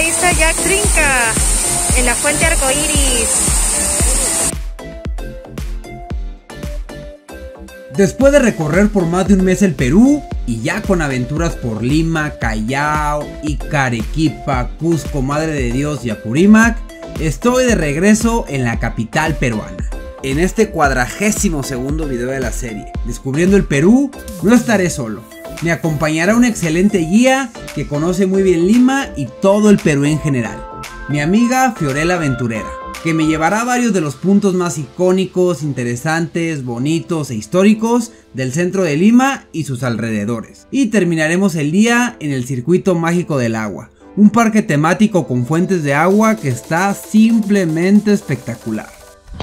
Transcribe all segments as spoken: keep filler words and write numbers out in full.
ahí está Iactrinca, en la Fuente Arcoíris. Después de recorrer por más de un mes el Perú, y ya con aventuras por Lima, Callao, Arequipa, Cusco, Madre de Dios y Apurímac, estoy de regreso en la capital peruana. En este cuadragésimo segundo video de la serie, Descubriendo el Perú, no estaré solo. Me acompañará un excelente guía que conoce muy bien Lima y todo el Perú en general. Mi amiga Fiorella Aventurera, que me llevará a varios de los puntos más icónicos, interesantes, bonitos e históricos del centro de Lima y sus alrededores. Y terminaremos el día en el Circuito Mágico del Agua, un parque temático con fuentes de agua que está simplemente espectacular.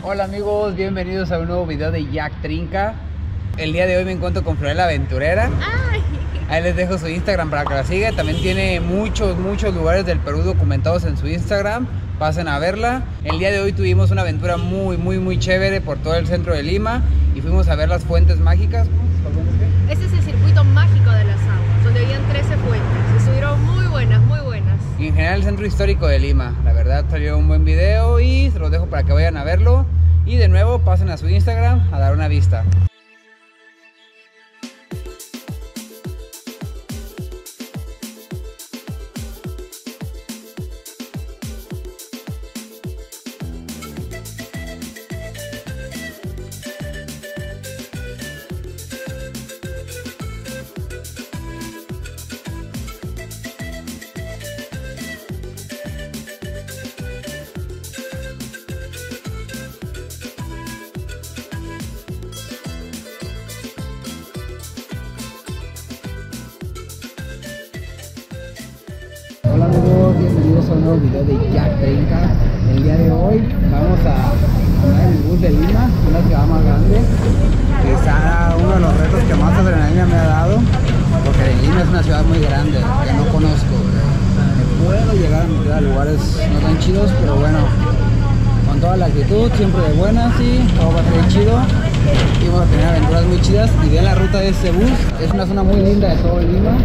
Hola amigos, bienvenidos a un nuevo video de Iactrinca. El día de hoy me encuentro con Fiorella Aventurera. ¡Ay! Ahí les dejo su Instagram para que la siga. También tiene muchos, muchos lugares del Perú documentados en su Instagram. Pasen a verla. El día de hoy tuvimos una aventura muy, muy, muy chévere por todo el centro de Lima y fuimos a ver las fuentes mágicas. Este es el circuito mágico de las aguas, donde habían trece fuentes. Se subieron muy buenas, muy buenas. Y en general el centro histórico de Lima. La verdad salió un buen video y se los dejo para que vayan a verlo. Y de nuevo pasen a su Instagram a dar una vista. Bienvenidos a un nuevo video de Iactrinca. El día de hoy vamos a andar en el bus de Lima, una ciudad más grande. Quizá uno de los retos que más adrenalina me ha dado, porque Lima es una ciudad muy grande que no conozco. Me puedo llegar a meter a lugares no tan chidos, pero bueno, con toda la actitud, siempre de buenas y todo va a ser chido. Y vamos a tener aventuras muy chidas. Y vean la ruta de este bus, es una zona muy linda de todo Lima.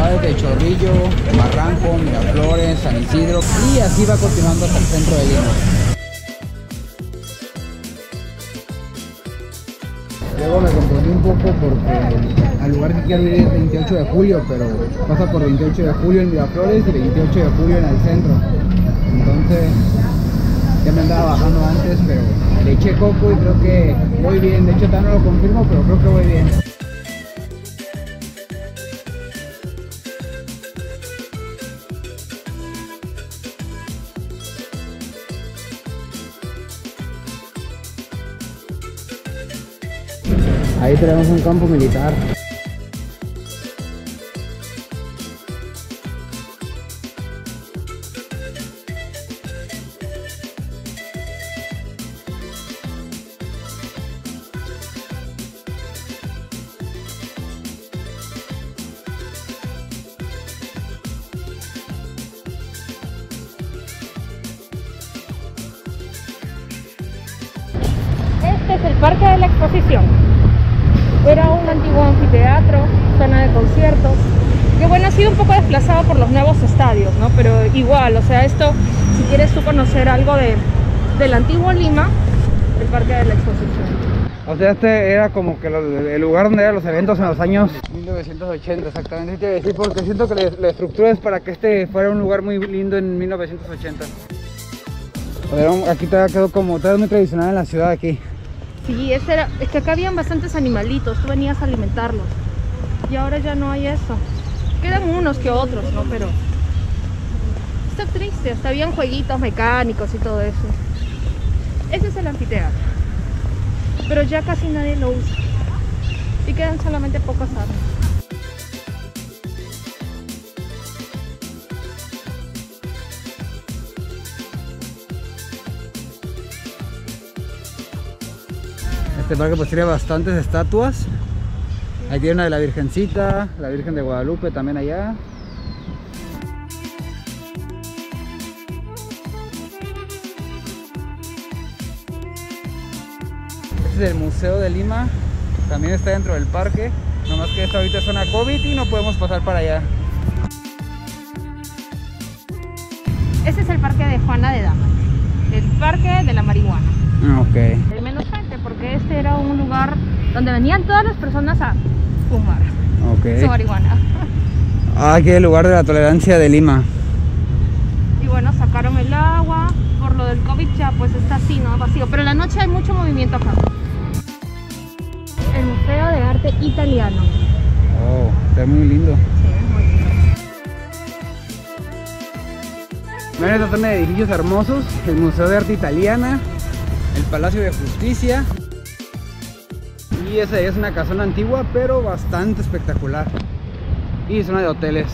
Va desde Chorrillo, Barranco, Miraflores, San Isidro, y así va continuando hasta el centro de Lima. Luego me confundí un poco porque al lugar que quiero ir es veintiocho de julio, pero pasa por veintiocho de julio en Miraflores y veintiocho de julio en el centro. Entonces ya me andaba bajando antes, pero le eché coco y creo que voy bien. De hecho, tan no lo confirmo, pero creo que voy bien. Ahí tenemos un campo militar. Este es el Parque de la Exposición. Era un antiguo anfiteatro, zona de conciertos, que bueno, ha sido un poco desplazado por los nuevos estadios, ¿no? Pero igual, o sea, esto, si quieres tú conocer algo de, del antiguo Lima, el Parque de la Exposición. O sea, este era como que lo, el lugar donde eran los eventos en los años mil novecientos ochenta, exactamente. Te voy a decir porque siento que la, la estructura es para que este fuera un lugar muy lindo en mil novecientos ochenta. Pero aquí todavía quedó como, todavía muy tradicional en la ciudad aquí. Sí, ese era, es que acá habían bastantes animalitos, tú venías a alimentarlos. Y ahora ya no hay eso. Quedan unos que otros, ¿no? Pero está triste, hasta habían jueguitos mecánicos y todo eso. Ese es el anfiteatro. Pero ya casi nadie lo usa. Y quedan solamente pocas armas. Este parque pues tiene bastantes estatuas. Ahí tiene una de la Virgencita, la Virgen de Guadalupe también allá. Este es el Museo de Lima, también está dentro del parque, nomás que esta ahorita es zona COVID y no podemos pasar para allá. ese es el Parque de Juana de Damas, el Parque de la Marihuana. Okay. Hay menos gente porque este era un lugar donde venían todas las personas a fumar, okay, su marihuana. Ah, que el lugar de la tolerancia de Lima. Y bueno, sacaron el agua, por lo del COVID ya pues está así, ¿no? Vacío, pero en la noche hay mucho movimiento acá. El Museo de Arte Italiano. Oh, está muy lindo. Sí, es muy lindo. Miren esta zona de edificios hermosos, el Museo de Arte Italiana, el Palacio de Justicia. Y esa es una casona antigua, pero bastante espectacular. Y zona de hoteles.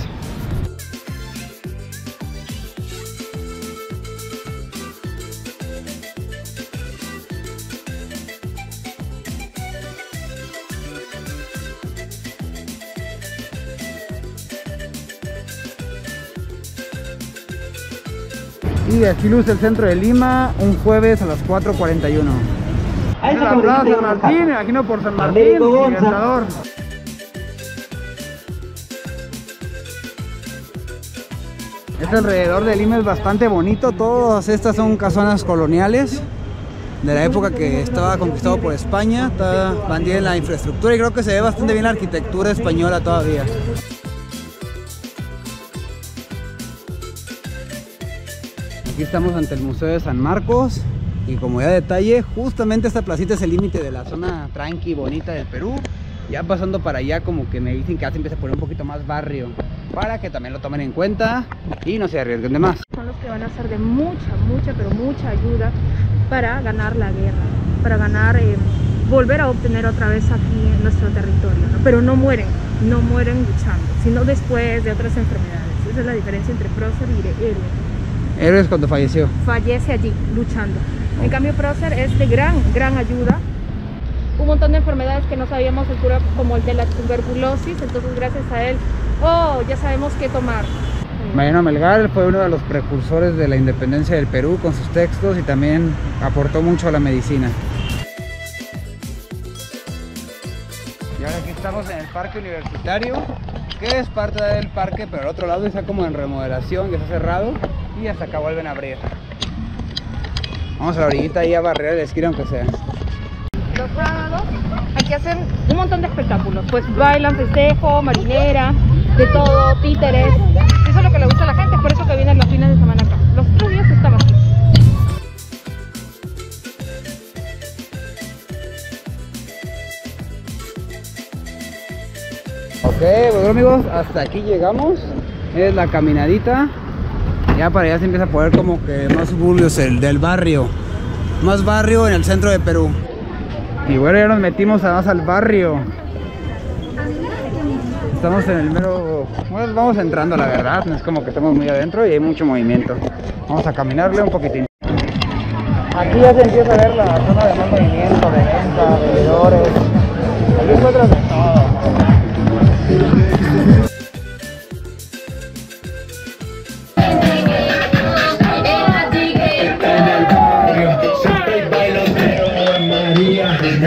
Y aquí luce el centro de Lima, un jueves a las cuatro cuarenta y uno. Ahí está la Plaza de San Martín, me imagino por San Martín, Libertador. Este alrededor de Lima es bastante bonito, todas estas son casonas coloniales de la época que estaba conquistado por España, está bandida en la infraestructura y creo que se ve bastante bien la arquitectura española todavía. Aquí estamos ante el Museo de San Marcos y como ya detalle, justamente esta placita es el límite de la zona tranqui bonita del Perú. Ya pasando para allá como que me dicen que ya se empieza a poner un poquito más barrio, para que también lo tomen en cuenta y no se arriesguen de más. Son los que van a ser de mucha, mucha, pero mucha ayuda para ganar la guerra, para ganar, eh, volver a obtener otra vez aquí en nuestro territorio, ¿no? Pero no mueren, no mueren luchando, sino después de otras enfermedades. Esa es la diferencia entre prócer y héroe. Héroe es cuando falleció. Fallece allí, luchando. En cambio, prócer es de gran, gran ayuda. Un montón de enfermedades que no sabíamos el cura, como el de la tuberculosis, entonces gracias a él, oh, ya sabemos qué tomar. Mariano Melgar fue uno de los precursores de la independencia del Perú con sus textos y también aportó mucho a la medicina. Y ahora aquí estamos en el Parque Universitario, que es parte del parque, pero al otro lado está como en remodelación, que está cerrado y hasta acá vuelven a abrir. Vamos a la orillita ahí a barrer el esquí aunque sea. Los sábados aquí hacen un montón de espectáculos, pues bailan, festejo, marinera, de todo, títeres, eso es lo que le gusta a la gente, es por eso que vienen los fines de semana acá, los estudios están aquí. Ok, bueno amigos, hasta aquí llegamos, es la caminadita, ya para allá se empieza a poner como que más suburbios el del barrio, más barrio en el centro de Perú. Y bueno, ya nos metimos además al barrio. Estamos en el mero... Bueno, vamos entrando, la verdad. No es como que estamos muy adentro y hay mucho movimiento. Vamos a caminarle un poquitín. Aquí ya se empieza a ver la zona de más movimiento, de venta, de vendedores. Aquí encuentras de todo.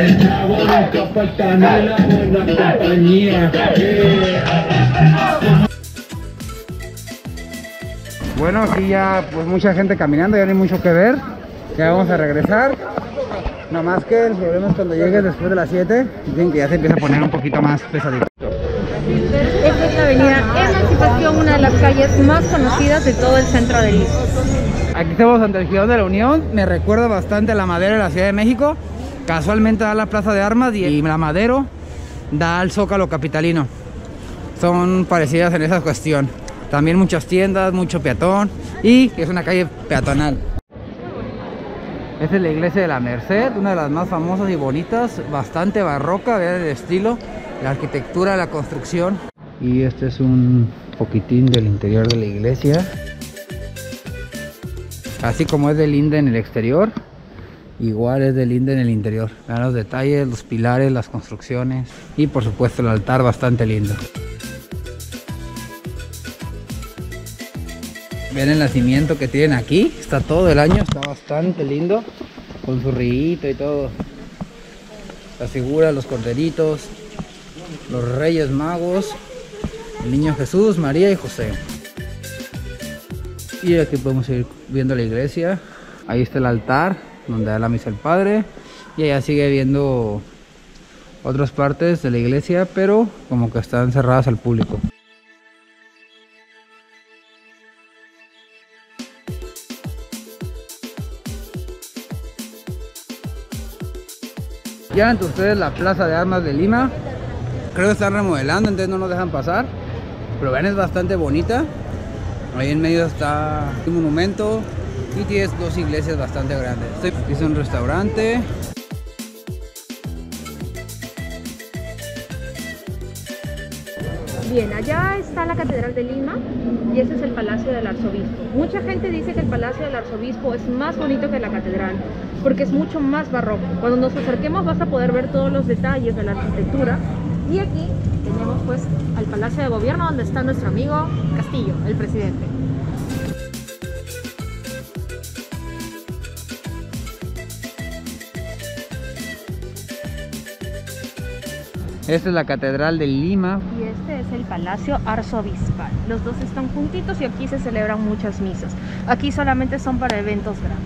El chavo nunca falta ni la buena compañía. Bueno, aquí ya pues mucha gente caminando, ya no hay mucho que ver. Ya vamos a regresar. Nada más que el problema es cuando llegues después de las siete, dicen que ya se empieza a poner un poquito más pesadito. Esta es la avenida Emancipación, una de las calles más conocidas de todo el centro de Lima. Aquí estamos ante el Girón de la Unión. Me recuerda bastante a la madera de la Ciudad de México. Casualmente da la Plaza de Armas y la Madero da al Zócalo capitalino. Son parecidas en esa cuestión. También muchas tiendas, mucho peatón y es una calle peatonal. Esta es la Iglesia de la Merced, una de las más famosas y bonitas, bastante barroca, vean el estilo, la arquitectura, la construcción. Y este es un poquitín del interior de la iglesia. Así como es de linda en el exterior. Igual es de linda en el interior. Vean los detalles, los pilares, las construcciones y por supuesto el altar, bastante lindo. Vean el nacimiento que tienen aquí, está todo el año, está bastante lindo con su rillito y todo. Las figuras, los corderitos, los Reyes Magos, el Niño Jesús, María y José. Y aquí podemos ir viendo la iglesia. Ahí está el altar donde da la misa el padre. Y allá sigue viendo otras partes de la iglesia, pero como que están cerradas al público. Ya ante ustedes la Plaza de Armas de Lima. Creo que están remodelando, entonces no nos dejan pasar. Pero vean, es bastante bonita. Ahí en medio está un monumento y tienes dos iglesias bastante grandes. Aquí es un restaurante. Bien, allá está la Catedral de Lima y ese es el Palacio del Arzobispo. Mucha gente dice que el Palacio del Arzobispo es más bonito que la Catedral porque es mucho más barroco. Cuando nos acerquemos vas a poder ver todos los detalles de la arquitectura. Y aquí tenemos pues al Palacio de Gobierno donde está nuestro amigo Castillo, el presidente. Esta es la Catedral de Lima. Y este es el Palacio Arzobispal. Los dos están juntitos y aquí se celebran muchas misas. Aquí solamente son para eventos grandes.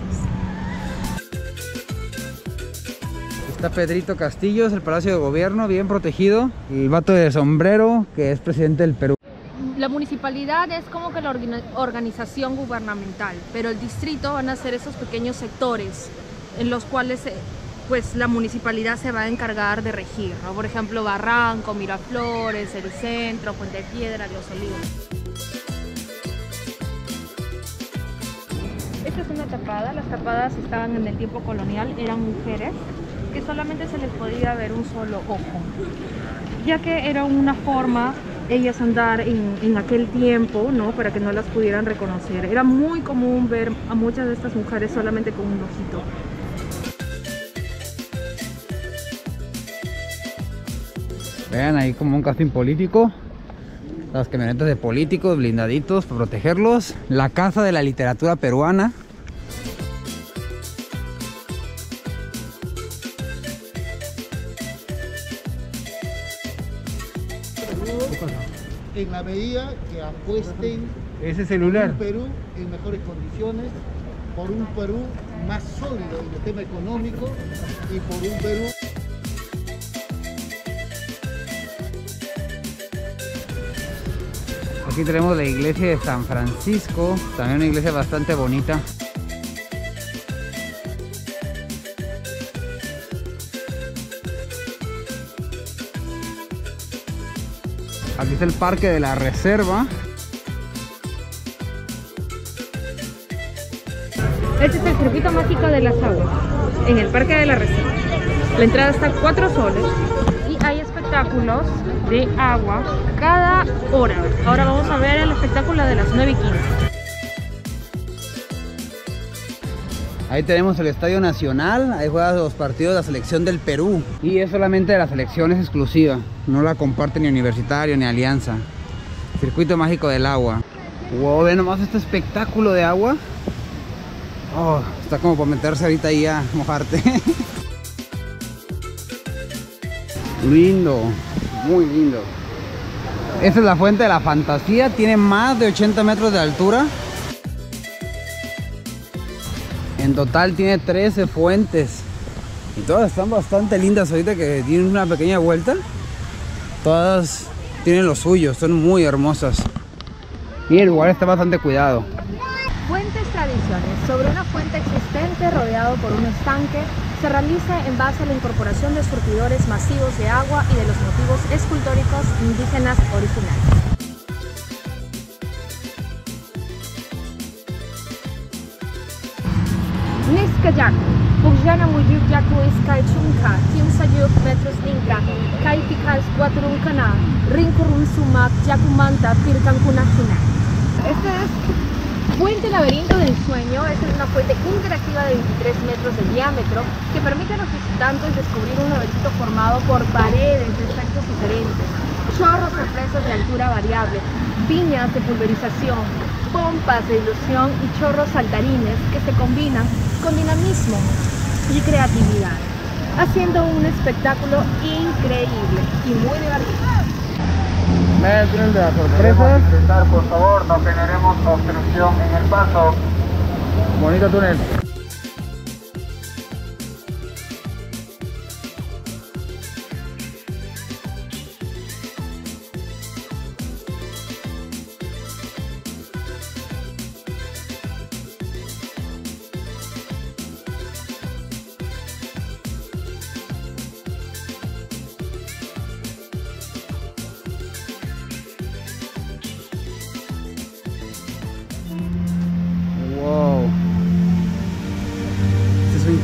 Está Pedrito Castillo, es el Palacio de Gobierno, bien protegido. El vato de sombrero, que es presidente del Perú. La municipalidad es como que la organización gubernamental, pero el distrito van a ser esos pequeños sectores en los cuales se... pues la municipalidad se va a encargar de regir, ¿no? Por ejemplo, Barranco, Miraflores, el centro, Puente de Piedra, Los Olivos. Esta es una tapada. Las tapadas estaban en el tiempo colonial, eran mujeres que solamente se les podía ver un solo ojo, ya que era una forma ellas andar en, en aquel tiempo, ¿no? Para que no las pudieran reconocer. Era muy común ver a muchas de estas mujeres solamente con un ojito. Vean ahí como un casting político. Las camionetas de políticos blindaditos para protegerlos. La Casa de la Literatura Peruana. En la medida que apuesten ese celular. Un Perú en mejores condiciones, por un Perú más sólido en el tema económico y por un Perú. Aquí tenemos la iglesia de San Francisco, también una iglesia bastante bonita. Aquí está el Parque de la Reserva. Este es el Circuito Mágico de las Aguas, en el Parque de la Reserva. La entrada está a cuatro soles. Hay espectáculos de agua cada hora. Ahora vamos a ver el espectáculo de las nueve y quince. Ahí tenemos el Estadio Nacional. Ahí juegan los partidos de la selección del Perú. Y es solamente de la selección, es exclusiva. No la comparte ni Universitario ni Alianza. Circuito Mágico del Agua. Wow, ve nomás este espectáculo de agua. Oh, está como para meterse ahorita ahí a mojarte. Lindo, muy lindo. Esta es la Fuente de la Fantasía, tiene más de ochenta metros de altura. En total tiene trece fuentes. Y todas están bastante lindas ahorita que tienen una pequeña vuelta. Todas tienen lo suyo, son muy hermosas. Y el lugar está bastante cuidado. Fuentes tradiciones. Sobre una fuente existente rodeado por un estanque, se realiza en base a la incorporación de surtidores masivos de agua y de los motivos escultóricos indígenas originales. Niskayaku, Pugyana Muyuk Yaku Iskaichunka, Kimsayuk Metros Inca, Kaipikais Guaturuncana, Rinkurun Sumak Yakumanta Pirkankunajina. Este es Fuente Laberinto del Sueño. Esta es una fuente interactiva de veintitrés metros de diámetro que permite a los visitantes descubrir un laberinto formado por paredes de aspectos diferentes, chorros represos de altura variable, piñas de pulverización, pompas de ilusión y chorros saltarines que se combinan con dinamismo y creatividad, haciendo un espectáculo increíble y muy divertido. metros de la sorpresa. Intentar, por favor, no generemos obstrucción en el paso. Bonito túnel.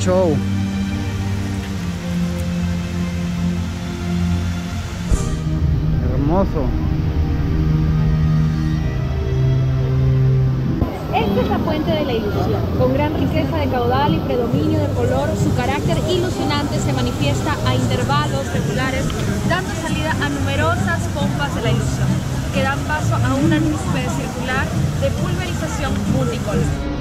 Show. Hermoso. Esta es la Fuente de la Ilusión. Con gran riqueza de caudal y predominio de color, su carácter ilusionante se manifiesta a intervalos regulares, dando salida a numerosas pompas de la ilusión, que dan paso a una nube circular de pulverización multicolor.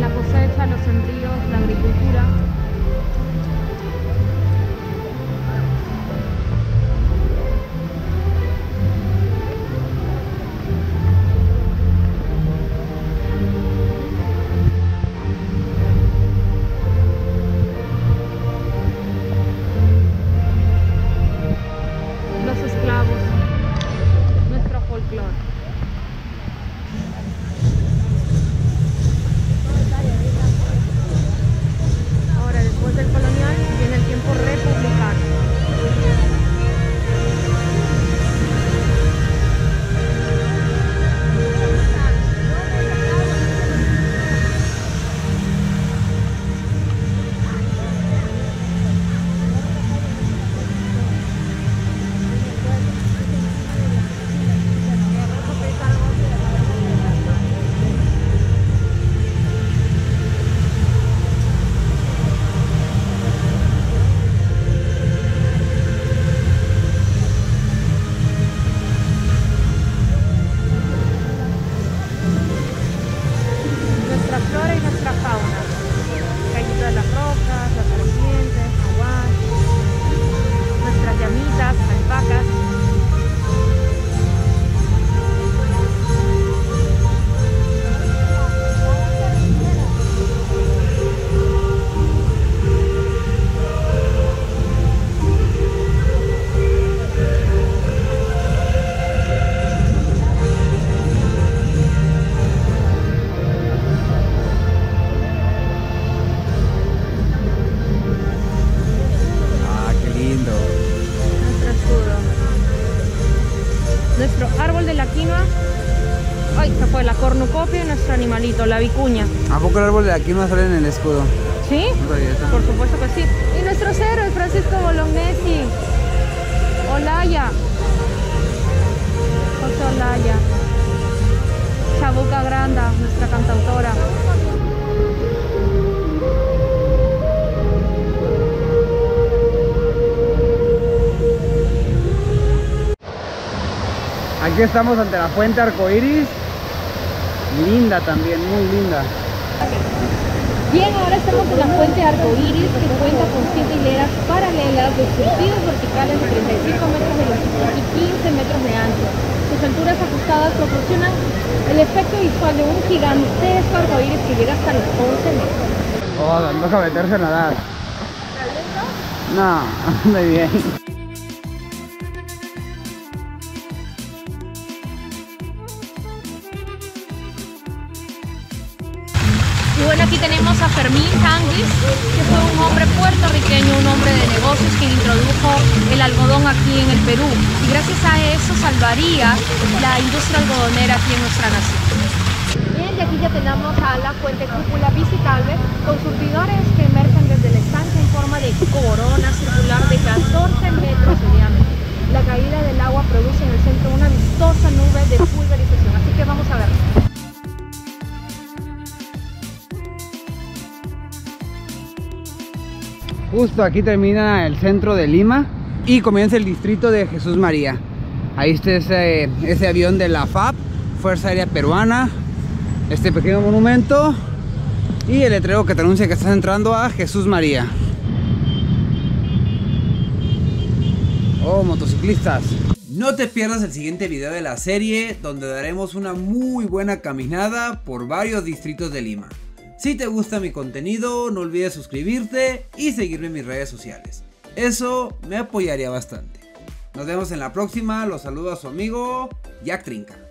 La cosecha, los sembríos, la agricultura. nuestro árbol de la quinoa. Ay, se fue la cornucopia y nuestro animalito, la vicuña. ¿A poco el árbol de la quinoa sale en el escudo? ¿Sí? No, por supuesto que sí. Y nuestro héroe, Francisco Bolonetti. Olaya. José Olaya. Chabuca Grande, nuestra cantautora. Aquí estamos ante la Fuente Arcoíris, linda también, muy linda. Bien, ahora estamos en la Fuente Arcoíris, que cuenta con siete hileras paralelas de surtidos verticales de treinta y cinco metros de longitud y quince metros de ancho. Sus alturas ajustadas proporcionan el efecto visual de un gigantesco arcoíris que llega hasta los once metros. Oh, no toca meterse a nadar. No, muy bien. Bueno, aquí tenemos a Fermín Canguis, que fue un hombre puertorriqueño, un hombre de negocios que introdujo el algodón aquí en el Perú. Y gracias a eso salvaría la industria algodonera aquí en nuestra nación. Bien, y aquí ya tenemos a la fuente cúpula visitable, con surtidores que emergen desde el estanque en forma de corona circular de catorce metros de diámetro. La caída del agua produce en el centro una vistosa nube de pulverización, así que vamos a verlo. Justo aquí termina el centro de Lima y comienza el distrito de Jesús María. Ahí está ese, ese avión de la F A P, Fuerza Aérea Peruana, este pequeño monumento y el letrero que te anuncia que estás entrando a Jesús María. Oh, motociclistas. No te pierdas el siguiente video de la serie, donde daremos una muy buena caminada por varios distritos de Lima. Si te gusta mi contenido, no olvides suscribirte y seguirme en mis redes sociales. Eso me apoyaría bastante. Nos vemos en la próxima. Los saludo a su amigo Iactrinca.